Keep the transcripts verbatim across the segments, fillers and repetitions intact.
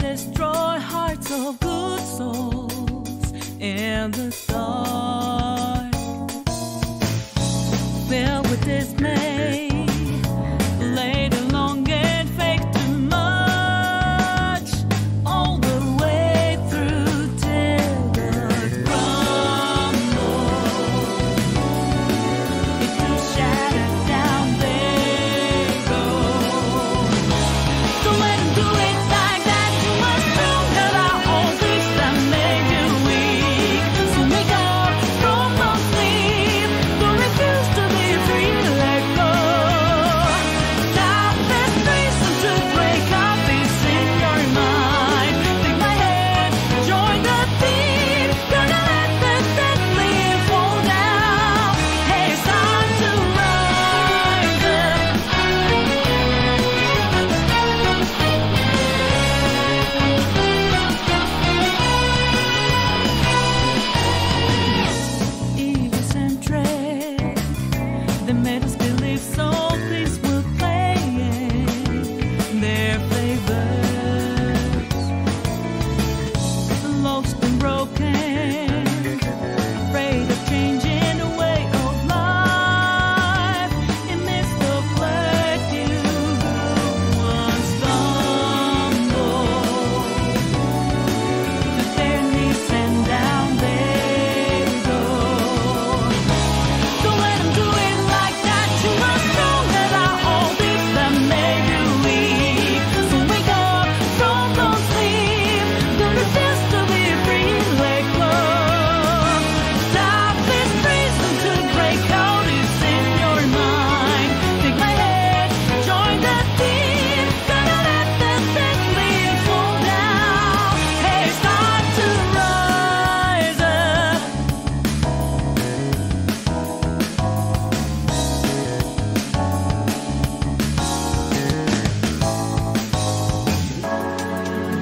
destroy hearts of good souls in the dark. Filled with dismay,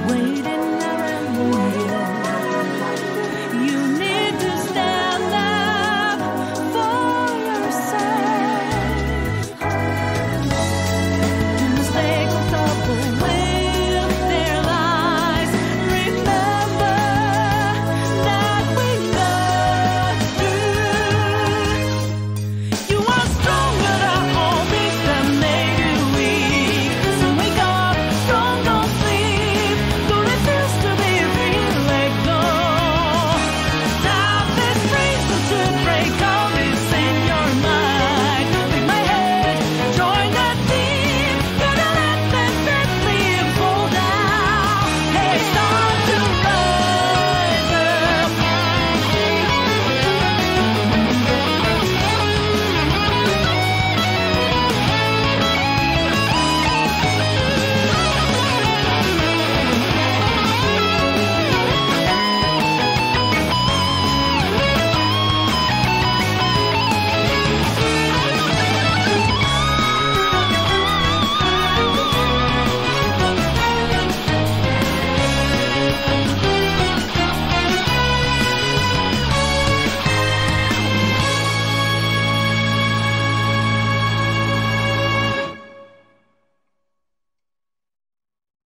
wait.